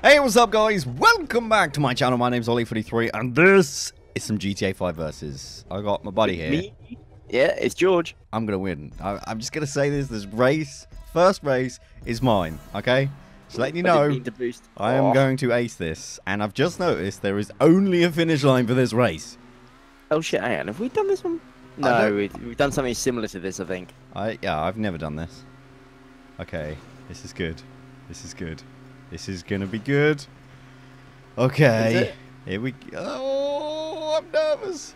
Hey, what's up guys? Welcome back to my channel. My name's Olli43 and this is some GTA 5 versus. I got my buddy here. Me? Yeah, it's George. I'm gonna win. I'm just gonna say this race, first race is mine, okay? So letting you know, I am going to ace this, and I've just noticed there is only a finish line for this race. Oh shit, hang on, have we done this one? No, we've done something similar to this, I think. Yeah, I've never done this. Okay, this is good. This is good. This is gonna be good. Okay, here we go. Oh, I'm nervous.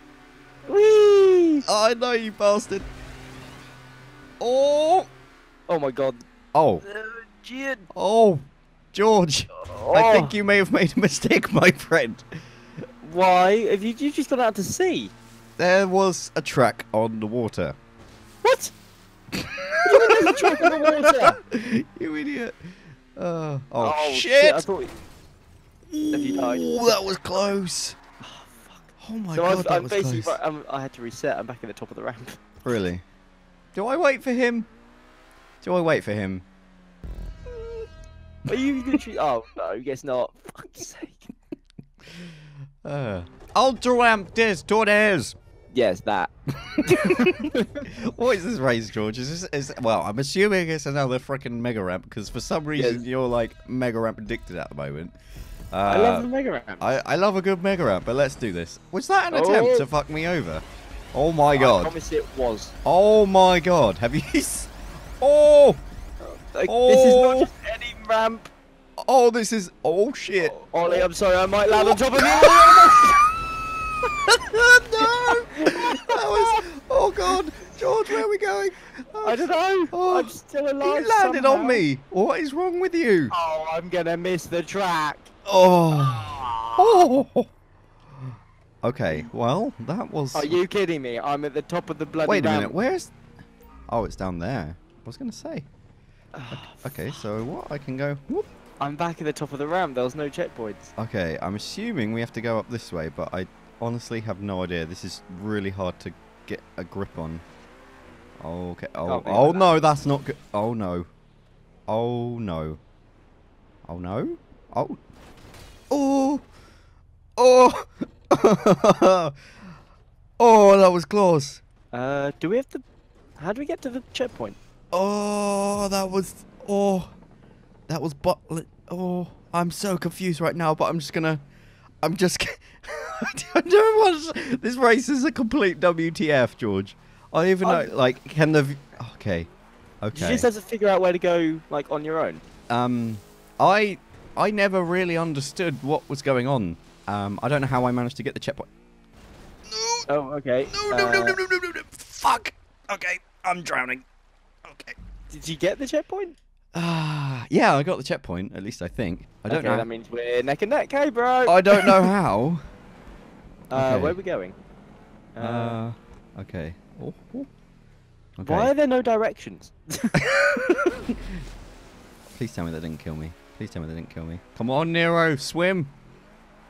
Whee! Oh, I know, you bastard. Oh! Oh my god. Oh. Oh, George. Oh. I think you may have made a mistake, my friend. Why? Have you just gone out to sea? There was a track on the water. What? There's a track on the water. You idiot. Oh shit! I thought you died. Ooh, that was close. Oh, fuck. Oh my god, that was close. I had to reset. I'm back at the top of the ramp. Really? Do I wait for him? Do I wait for him? Are you literally? Oh no, guess not. Fuck's sake. Ultra ramp this tornado. Yes, that. What is this race, George? Well, I'm assuming it's another freaking mega ramp because for some reason you're like mega ramp addicted at the moment. I love the mega ramp. I love a good mega ramp, but let's do this. Was that an attempt to fuck me over? Oh my god! I promise it was. Oh my god! Have you? Oh! Like, oh! This is not just any ramp. Oh, this is oh shit! Oh, Ollie, I'm sorry. I might land on top of you. No! That was... Oh, God! George, where are we going? Oh, I don't know. Oh, I'm still alive. You landed somehow on me. What is wrong with you? Oh, I'm going to miss the track. Oh. Oh. Okay, well, that was... Are you kidding me? I'm at the top of the bloody Wait a minute, where's... Oh, it's down there. I was going to say. Okay, so what? I can go... Whoop. I'm back at the top of the ramp. There was no checkpoints. Okay, I'm assuming we have to go up this way, but I... honestly have no idea. This is really hard to get a grip on. Okay. Oh no, that's not good. Oh no. Oh no. Oh no. Oh. Oh. Oh. Oh, that was close. Do we have to? How do we get to the checkpoint? Oh, that was. Oh, that was. Oh, I'm so confused right now. But I'm just gonna. I'm just. I don't know what this race is a complete WTF, George. I even know, like, can the... Okay. You just have to figure out where to go, like, on your own. I never really understood what was going on. I don't know how I managed to get the checkpoint. No. Oh, okay. No. Fuck. Okay, I'm drowning. Okay. Did you get the checkpoint? Yeah, I got the checkpoint. At least I think. I don't know. That means we're neck and neck, hey, bro. I don't know how. Okay. Where are we going? Okay. Oh, oh. Okay. Why are there no directions? Please tell me they didn't kill me. Please tell me they didn't kill me. Come on, Nero, swim.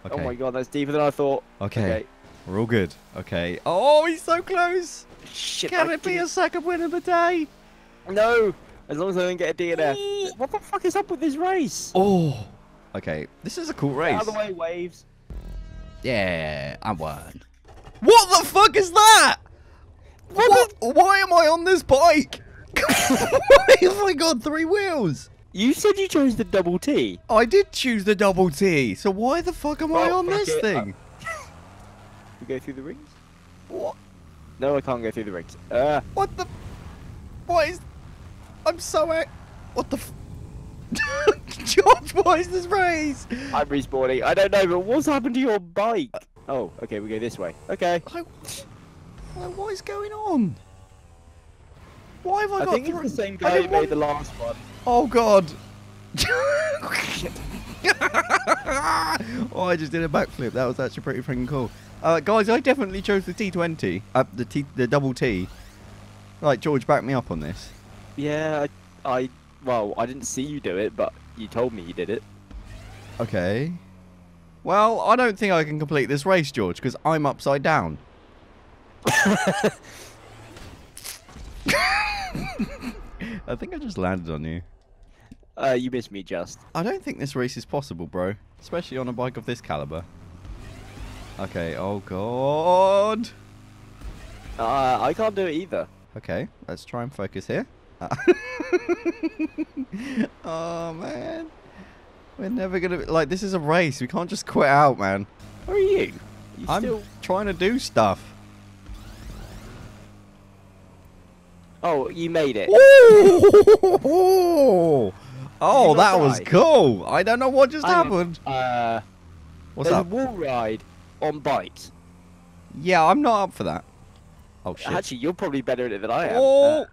Okay. Oh my god, that's deeper than I thought. Okay. We're all good. Okay. Oh, he's so close. Shit, can it be a second win of the day? No. As long as I don't get a DNF. Ooh. What the fuck is up with this race? Oh. Okay. This is a cool race. Out of the way, waves. Yeah, I won. What the fuck is that? Why am I on this bike? Why have I got three wheels? You said you chose the double T. I did choose the double T. So why the fuck am I on this thing? We go through the rings? What? No, I can't go through the rings. What the? What is? I'm so out. What the? George, why is this race? I'm respawning. I don't know, but what's happened to your bike? Oh, okay, we go this way. Okay. What is going on? Why have I got? I think it's the same guy who made the last one. Oh god. Oh, I just did a backflip. That was actually pretty freaking cool. Guys, I definitely chose the T20. The double T. Right, George, back me up on this. Yeah, I well, I didn't see you do it, but you told me you did it. Okay. Well, I don't think I can complete this race, George, because I'm upside down. I think I just landed on you. You missed me just. I don't think this race is possible, bro. Especially on a bike of this caliber. Okay, oh god. I can't do it either. Okay, let's try and focus here. Oh, man. We're never going to... Like, this is a race. We can't just quit out, man. Where are you? I'm still trying to do stuff. Oh, you made it. Ooh! Oh, that was cool. I don't know what just happened. What's that? There's a wall ride on bikes. Yeah, I'm not up for that. Oh, shit. Actually, you're probably better at it than I am. Oh.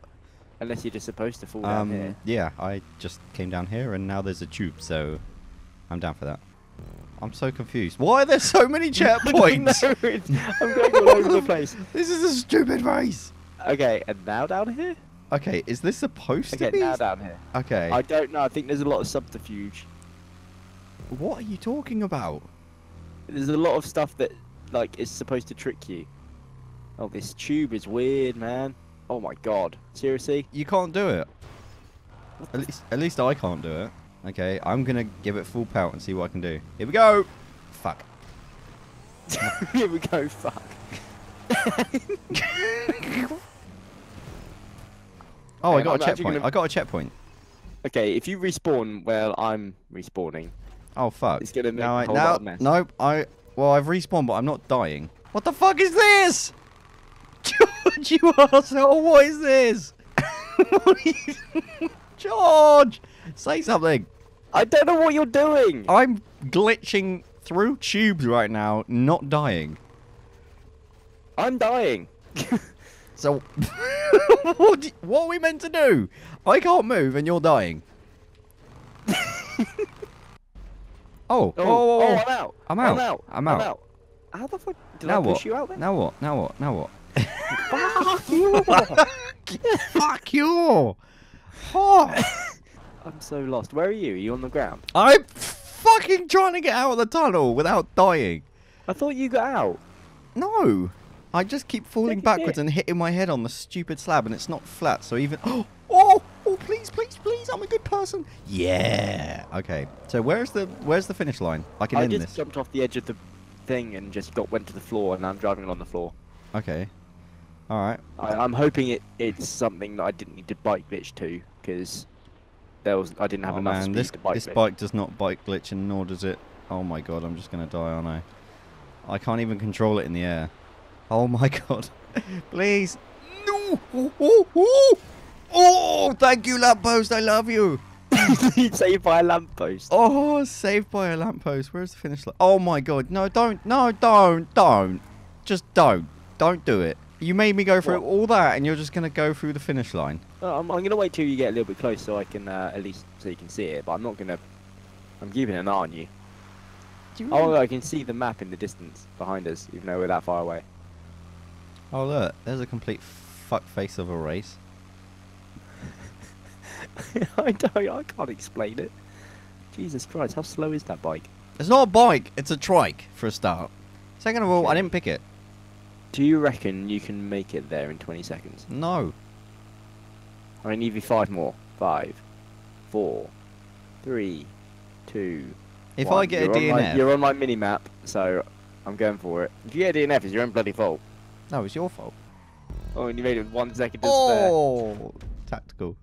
Unless you're just supposed to fall down here. Yeah, I just came down here and now there's a tube, so I'm down for that. I'm so confused. Why are there so many checkpoints? No, I'm going all over the place. This is a stupid race. Okay, and now down here? Okay, is this supposed to be? Now down here. Okay. I don't know. I think there's a lot of subterfuge. What are you talking about? There's a lot of stuff that, like, is supposed to trick you. Oh, this tube is weird, man. Oh my god. Seriously? You can't do it. At least I can't do it. Okay, I'm gonna give it full pout and see what I can do. Here we go! Fuck. Here we go, fuck. Oh, I got a checkpoint. I got a checkpoint. Okay, if you respawn, well, I'm respawning. Oh, fuck. It's gonna make a whole lot of mess. Nope, well, I've respawned, but I'm not dying. What the fuck is this? George, you asshole, what is this? George, say something. I don't know what you're doing. I'm glitching through tubes right now, not dying. I'm dying. So, what are we meant to do? I can't move and you're dying. Oh, I'm out. I'm out. How the fuck did I push you out there? Now what? Fuck you! Fuck you! Oh. I'm so lost. Where are you? Are you on the ground? I'm fucking trying to get out of the tunnel without dying. I thought you got out. No. I just keep falling backwards and hitting my head on the stupid slab and it's not flat, so even... Oh, please, please, please, I'm a good person. Yeah. Okay, so where's the finish line? I can end this. I just jumped off the edge of the thing and just went to the floor and I'm driving along the floor. Okay. Alright. I'm hoping it's something that I didn't need to bike glitch to, because I didn't have enough speed to bike glitch. This bike does not bike glitch, and nor does it... Oh my god, I'm just going to die, aren't I? I can't even control it in the air. Oh my god. Please. No! Oh, thank you, lamppost, I love you! Saved by a lamppost. Oh, saved by a lamppost. Where's the finish line? Oh my god, no, don't, no, don't. Just don't. Don't do it. You made me go through all that, and you're just going to go through the finish line. I'm going to wait till you get a little bit close, so I can at least so you can see it. But I'm not going to. I'm keeping an eye on you. Oh, I can see the map in the distance behind us, even though we're that far away. Oh look, there's a complete fuckface of a race. I can't explain it. Jesus Christ, how slow is that bike? It's not a bike. It's a trike for a start. Second of all, I didn't pick it. Do you reckon you can make it there in 20 seconds? No. I need you 5 more. 5, 4, 3, 2. If 1. I get a DNF, you're on my mini map, so I'm going for it. If you get a DNF, it's your own bloody fault. No, it's your fault. Oh, and you made it with 1 second to spare. Oh, tactical.